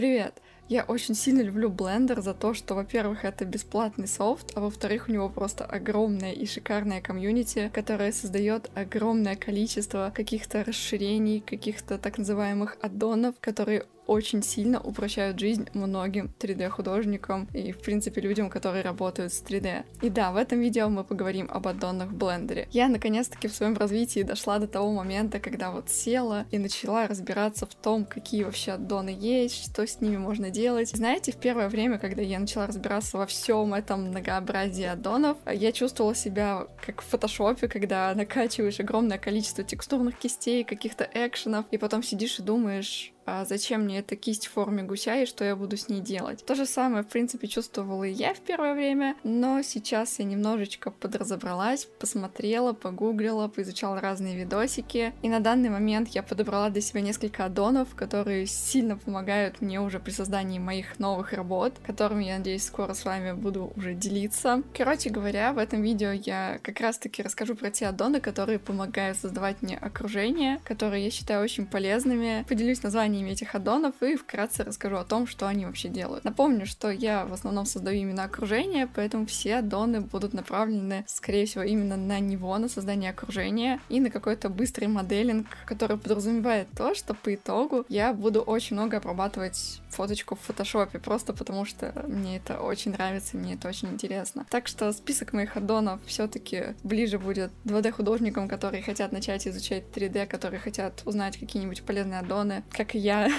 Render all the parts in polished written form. Привет! Я очень сильно люблю Blender за то, что, во-первых, это бесплатный софт, а во-вторых, у него просто огромная и шикарная комьюнити, которая создает огромное количество каких-то расширений, каких-то так называемых аддонов, которые очень сильно упрощают жизнь многим 3D-художникам и, в принципе, людям, которые работают с 3D. И да, в этом видео мы поговорим об аддонах в Blender. Я, наконец-таки, в своем развитии дошла до того момента, когда вот села и начала разбираться в том, какие вообще аддоны есть, что с ними можно делать. Знаете, в первое время, когда я начала разбираться во всем этом многообразии аддонов, я чувствовала себя как в фотошопе, когда накачиваешь огромное количество текстурных кистей, каких-то экшенов, и потом сидишь и думаешь... А зачем мне эта кисть в форме гуся и что я буду с ней делать? То же самое, в принципе, чувствовала и я в первое время, но сейчас я немножечко подразобралась, посмотрела, погуглила, поизучала разные видосики, и на данный момент я подобрала для себя несколько аддонов, которые сильно помогают мне уже при создании моих новых работ, которыми, я надеюсь, скоро с вами буду уже делиться. Короче говоря, в этом видео я как раз-таки расскажу про те аддоны, которые помогают создавать мне окружение, которые я считаю очень полезными, поделюсь названием этих аддонов и вкратце расскажу о том, что они вообще делают. Напомню, что я в основном создаю именно окружение, поэтому все аддоны будут направлены, скорее всего, именно на него, на создание окружения и на какой-то быстрый моделинг, который подразумевает то, что по итогу я буду очень много обрабатывать фоточку в фотошопе, просто потому что мне это очень нравится, мне это очень интересно. Так что список моих аддонов все-таки ближе будет 2D-художникам, которые хотят начать изучать 3D, которые хотят узнать какие-нибудь полезные аддоны, как и я,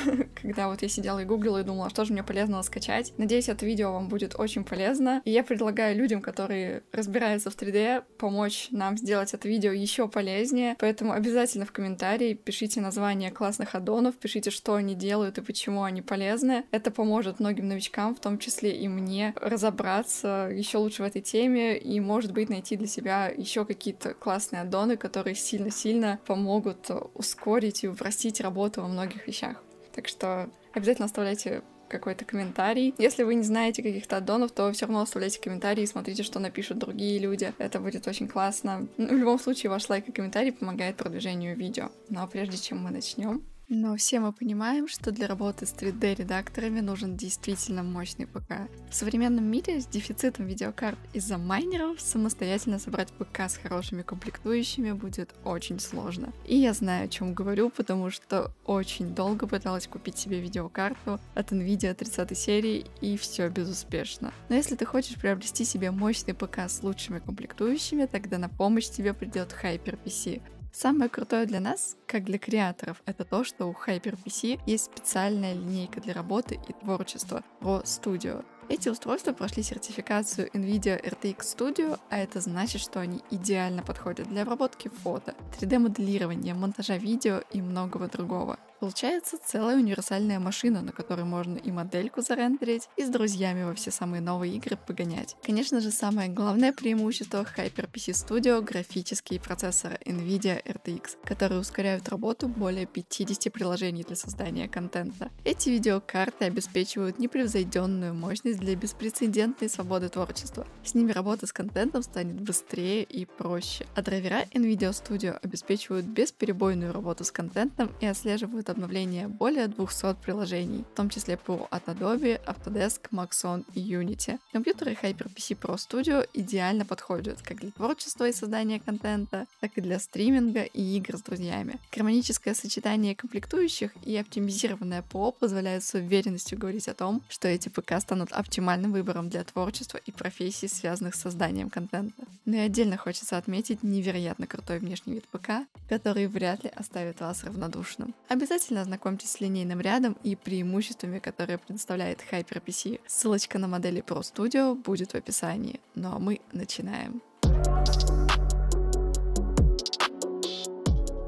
когда вот я сидела и гуглила и думала, что же мне полезного скачать. Надеюсь, это видео вам будет очень полезно. И я предлагаю людям, которые разбираются в 3D, помочь нам сделать это видео еще полезнее. Поэтому обязательно в комментарии пишите названия классных аддонов, пишите, что они делают и почему они полезны. Это поможет многим новичкам, в том числе и мне, разобраться еще лучше в этой теме и, может быть, найти для себя еще какие-то классные аддоны, которые сильно-сильно помогут ускорить и упростить работу во многих вещах. Так что обязательно оставляйте какой-то комментарий. Если вы не знаете каких-то аддонов, то все равно оставляйте комментарии и смотрите, что напишут другие люди. Это будет очень классно. В любом случае, ваш лайк и комментарий помогает продвижению видео. Но прежде чем мы начнем... Но все мы понимаем, что для работы с 3D-редакторами нужен действительно мощный ПК. В современном мире с дефицитом видеокарт из-за майнеров самостоятельно собрать ПК с хорошими комплектующими будет очень сложно. И я знаю, о чем говорю, потому что очень долго пыталась купить себе видеокарту от Nvidia 30 серии, и все безуспешно. Но если ты хочешь приобрести себе мощный ПК с лучшими комплектующими, тогда на помощь тебе придет HyperPC. Самое крутое для нас, как для креаторов, это то, что у HyperPC есть специальная линейка для работы и творчества PRO STUDIO. Эти устройства прошли сертификацию Nvidia RTX Studio, а это значит, что они идеально подходят для обработки фото, 3D-моделирования, монтажа видео и многого другого. Получается целая универсальная машина, на которой можно и модельку зарендерить, и с друзьями во все самые новые игры погонять. Конечно же, самое главное преимущество HyperPC Studio — графические процессоры Nvidia RTX, которые ускоряют работу более 50 приложений для создания контента. Эти видеокарты обеспечивают непревзойденную мощность для беспрецедентной свободы творчества. С ними работа с контентом станет быстрее и проще. А драйвера Nvidia Studio обеспечивают бесперебойную работу с контентом и отслеживают обновления более 200 приложений, в том числе ПО от Adobe, Autodesk, Maxon и Unity. Компьютеры HyperPC PRO Studio идеально подходят как для творчества и создания контента, так и для стриминга и игр с друзьями. Гармоническое сочетание комплектующих и оптимизированное ПО позволяет с уверенностью говорить о том, что эти ПК станут оптимальным выбором для творчества и профессий, связанных с созданием контента. Но и отдельно хочется отметить невероятно крутой внешний вид ПК, который вряд ли оставит вас равнодушным. Обязательно ознакомьтесь с линейным рядом и преимуществами, которые предоставляет HyperPC. Ссылочка на модели PRO Studio будет в описании. Ну а мы начинаем.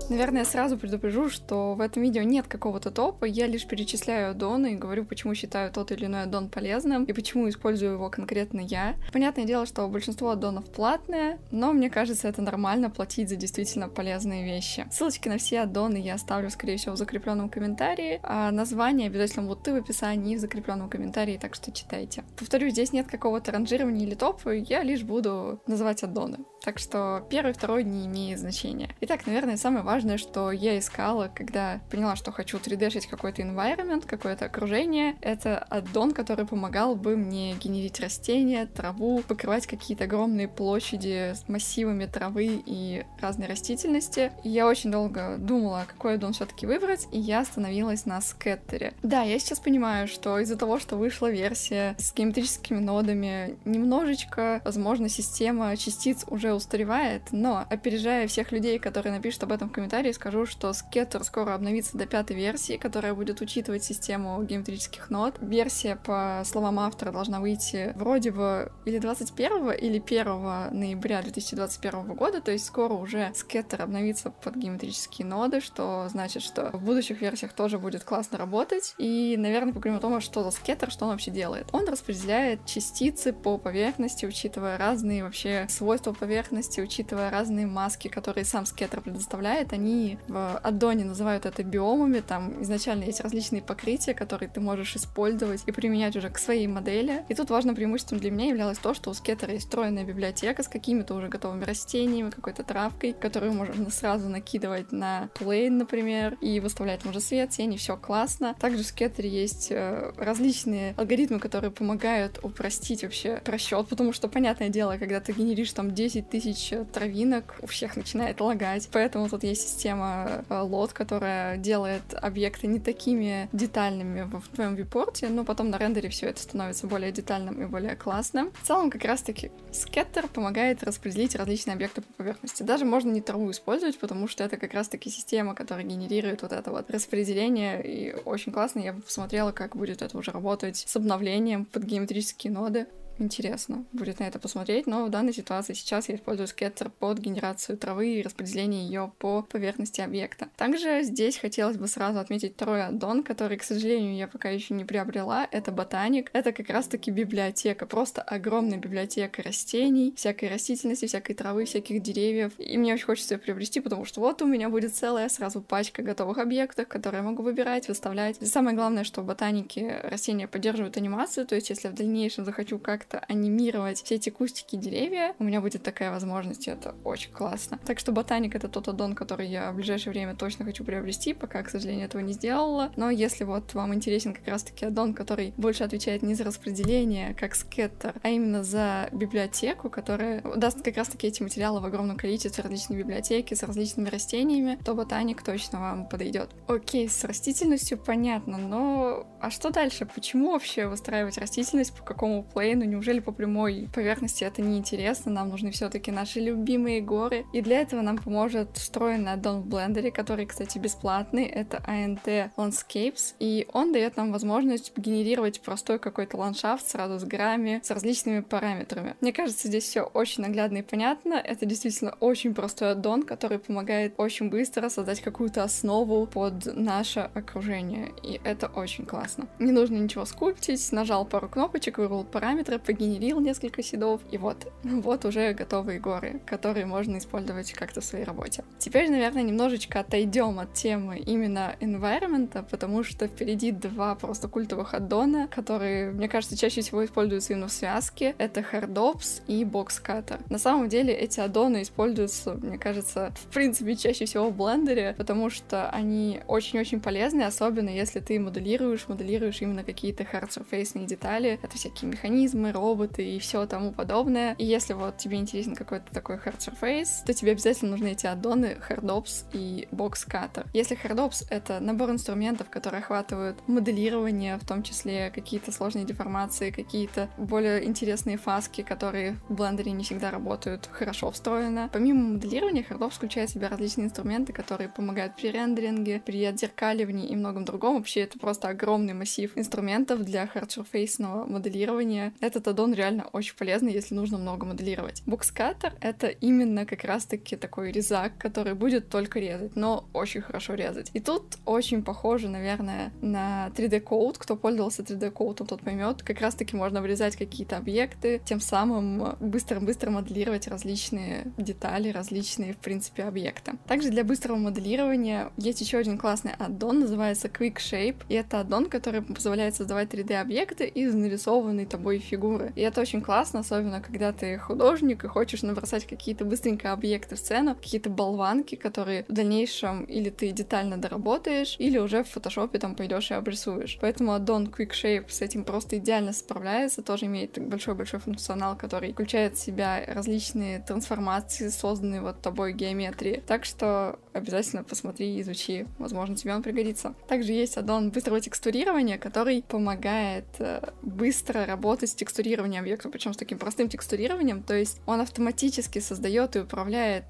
Наверное, я сразу предупрежу, что в этом видео нет какого-то топа, я лишь перечисляю аддоны и говорю, почему считаю тот или иной аддон полезным и почему использую его конкретно я. Понятное дело, что большинство аддонов платные, но мне кажется, это нормально платить за действительно полезные вещи. Ссылочки на все аддоны я оставлю, скорее всего, в закрепленном комментарии, а названия обязательно будут и в описании, и в закрепленном комментарии, так что читайте. Повторю, здесь нет какого-то ранжирования или топа, я лишь буду называть аддоны. Так что первый, второй не имеет значения. Итак, наверное, самое важное, что я искала, когда поняла, что хочу 3D-шить какой-то environment, какое-то окружение, это аддон, который помогал бы мне генерить растения, траву, покрывать какие-то огромные площади с массивами травы и разной растительности. И я очень долго думала, какой аддон все-таки выбрать, и я остановилась на Scatter'е. Да, я сейчас понимаю, что из-за того, что вышла версия с геометрическими нодами, немножечко, возможно, система частиц уже устаревает, но, опережая всех людей, которые напишут об этом в комментарии, скажу, что Scatter скоро обновится до 5-й версии, которая будет учитывать систему геометрических нод. Версия, по словам автора, должна выйти вроде бы или 21 или 1 ноября 2021 года, то есть скоро уже Scatter обновится под геометрические ноды, что значит, что в будущих версиях тоже будет классно работать. И, наверное, поговорим о том, что за Scatter, что он вообще делает. Он распределяет частицы по поверхности, учитывая разные вообще свойства поверхности, учитывая разные маски, которые сам Scatter предоставляет. Они в аддоне называют это биомами, там изначально есть различные покрытия, которые ты можешь использовать и применять уже к своей модели. И тут важным преимуществом для меня являлось то, что у Scatter есть встроенная библиотека с какими-то уже готовыми растениями, какой-то травкой, которую можно сразу накидывать на плейн, например, и выставлять уже свет, тени, все классно. Также в Scatter есть различные алгоритмы, которые помогают упростить вообще просчет, потому что, понятное дело, когда ты генеришь там 10 тысяч травинок, у всех начинает лагать. Поэтому тут есть система лот, которая делает объекты не такими детальными в твоем вьюпорте, но потом на рендере все это становится более детальным и более классным. В целом, как раз-таки, Scatter помогает распределить различные объекты по поверхности. Даже можно не траву использовать, потому что это как раз-таки система, которая генерирует вот это вот распределение, и очень классно. Я бы посмотрела, как будет это уже работать с обновлением под геометрические ноды. Интересно будет на это посмотреть, но в данной ситуации сейчас я использую Scatter под генерацию травы и распределение ее по поверхности объекта. Также здесь хотелось бы сразу отметить второй аддон, который, к сожалению, я пока еще не приобрела, это Botaniq. Это как раз-таки библиотека, просто огромная библиотека растений, всякой растительности, всякой травы, всяких деревьев. И мне очень хочется ее приобрести, потому что вот у меня будет целая сразу пачка готовых объектов, которые я могу выбирать, выставлять. И самое главное, что в Botaniq'е растения поддерживают анимацию, то есть если в дальнейшем захочу как-то анимировать все эти кустики, деревья, у меня будет такая возможность, это очень классно. Так что Botaniq это тот аддон, который я в ближайшее время точно хочу приобрести, пока, к сожалению, этого не сделала. Но если вот вам интересен как раз-таки аддон, который больше отвечает не за распределение, как Scatter, а именно за библиотеку, которая даст как раз-таки эти материалы в огромном количестве, различные библиотеки с различными растениями, то Botaniq точно вам подойдет. Окей, с растительностью понятно, но а что дальше? Почему вообще выстраивать растительность, по какому плейну? Неужели по прямой поверхности это неинтересно? Нам нужны все-таки наши любимые горы. И для этого нам поможет встроенный аддон в Blender, который, кстати, бесплатный. Это ANT Landscapes. И он дает нам возможность генерировать простой какой-то ландшафт сразу с горами, с различными параметрами. Мне кажется, здесь все очень наглядно и понятно. Это действительно очень простой аддон, который помогает очень быстро создать какую-то основу под наше окружение. И это очень классно. Не нужно ничего скульптить. Нажал пару кнопочек, выбрал параметры, погенерил несколько шейдов, и вот уже готовые горы, которые можно использовать как-то в своей работе. Теперь, наверное, немножечко отойдем от темы именно environment, потому что впереди два просто культовых аддона, которые, мне кажется, чаще всего используются именно в связке. Это Hard Ops и Boxcutter. На самом деле эти аддоны используются, мне кажется, в принципе, чаще всего в Blender, потому что они очень-очень полезны, особенно если ты моделируешь именно какие-то hard-surface-ные детали, это всякие механизмы, роботы и все тому подобное. И если вот тебе интересен какой-то такой hard surface, то тебе обязательно нужны эти аддоны Hard Ops и Boxcutter. Если Hard Ops — это набор инструментов, которые охватывают моделирование, в том числе какие-то сложные деформации, какие-то более интересные фаски, которые в Blender не всегда работают, хорошо встроено. Помимо моделирования, Hard Ops включает в себя различные инструменты, которые помогают при рендеринге, при отзеркаливании и многом другом. Вообще это просто огромный массив инструментов для hard surface-ного моделирования. Этот аддон реально очень полезный, если нужно много моделировать. Boxcutter — это именно как раз-таки такой резак, который будет только резать, но очень хорошо резать. И тут очень похоже, наверное, на 3D Coat. Кто пользовался 3D Coat, тот поймет. Как раз-таки можно вырезать какие-то объекты, тем самым быстро-быстро моделировать различные детали, различные, в принципе, объекты. Также для быстрого моделирования есть еще один классный аддон, называется Quick Shape. И это аддон, который позволяет создавать 3D-объекты из нарисованной тобой фигуры текстуры. И это очень классно, особенно когда ты художник и хочешь набросать какие-то быстренько объекты в сцену, какие-то болванки, которые в дальнейшем или ты детально доработаешь, или уже в фотошопе там пойдешь и обрисуешь. Поэтому аддон Quick Shape с этим просто идеально справляется, тоже имеет большой-большой функционал, который включает в себя различные трансформации, созданные вот тобой геометрии. Так что обязательно посмотри, изучи, возможно, тебе он пригодится. Также есть аддон быстрого текстурирования, который помогает быстро работать с текстурированием объекта, причем с таким простым текстурированием, то есть он автоматически создает и управляет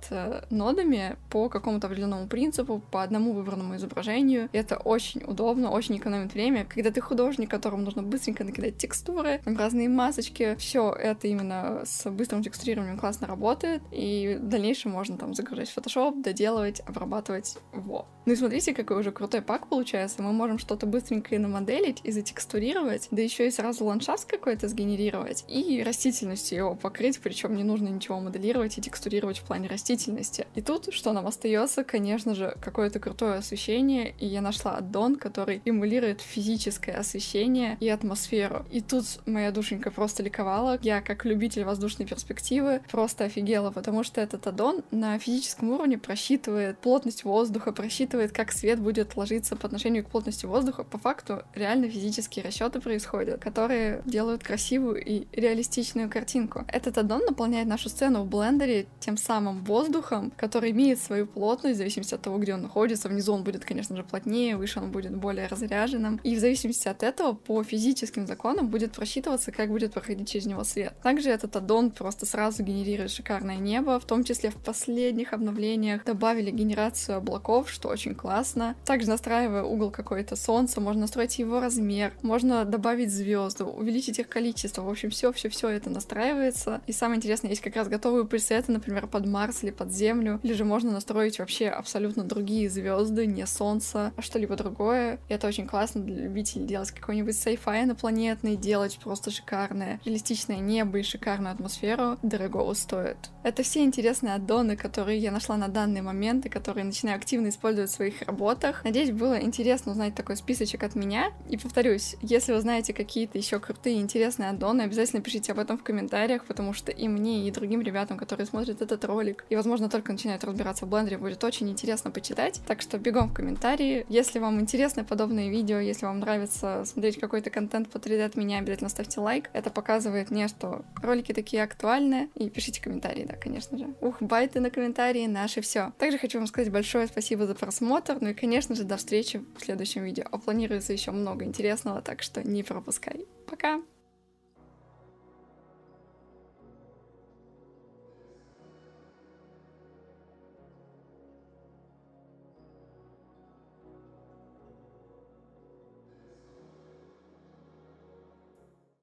нодами по какому-то определенному принципу, по одному выбранному изображению. Это очень удобно, очень экономит время, когда ты художник, которому нужно быстренько накидать текстуры, разные масочки, все это именно с быстрым текстурированием классно работает, и в дальнейшем можно там загружать в Photoshop, доделывать, обрабатывать, во. Ну и смотрите, какой уже крутой пак получается, мы можем что-то быстренько и намоделить, и затекстурировать, да еще и сразу ландшафт какой-то сгенерировать, и растительностью его покрыть, причем не нужно ничего моделировать и текстурировать в плане растительности. И тут, что нам остается, конечно же, какое-то крутое освещение, и я нашла аддон, который эмулирует физическое освещение и атмосферу. И тут моя душенька просто ликовала, я как любитель воздушной перспективы просто офигела, потому что этот аддон на физическом уровне просчитывает плотность воздуха, просчитывает, как свет будет ложиться по отношению к плотности воздуха. По факту реально физические расчеты происходят, которые делают красивую и реалистичную картинку. Этот аддон наполняет нашу сцену в Блендере тем самым воздухом, который имеет свою плотность в зависимости от того, где он находится. Внизу он будет, конечно же, плотнее, выше он будет более разряженным. И в зависимости от этого по физическим законам будет просчитываться, как будет проходить через него свет. Также этот аддон просто сразу генерирует шикарное небо, в том числе в последних обновлениях добавили генерацию облаков, что очень классно. Также настраивая угол какой-то солнца, можно настроить его размер, можно добавить звезды, увеличить их количество. В общем, все это настраивается. И самое интересное, есть как раз готовые пресеты, например, под Марс или под Землю, или же можно настроить вообще абсолютно другие звезды, не солнце, а что-либо другое. И это очень классно для любителей делать какой-нибудь sci-fi инопланетный, делать просто шикарное, реалистичное небо и шикарную атмосферу. Дорогого стоит. Это все интересные аддоны, которые я нашла на данный момент и которые начинаю активно использовать в своих работах. Надеюсь, было интересно узнать такой списочек от меня. И повторюсь, если вы знаете какие-то еще крутые интересные аддоны, обязательно пишите об этом в комментариях, потому что и мне, и другим ребятам, которые смотрят этот ролик и, возможно, только начинают разбираться в Блендере, будет очень интересно почитать. Так что бегом в комментарии. Если вам интересны подобные видео, если вам нравится смотреть какой-то контент по 3D от меня, обязательно ставьте лайк. Это показывает мне, что ролики такие актуальны. И пишите комментарии, да, конечно же. Ух, байты на комментарии, наши все. Также хочу вам сказать большое спасибо за просмотр. Ну и, конечно же, до встречи в следующем видео. А планируется еще много интересного, так что не пропускай. Пока!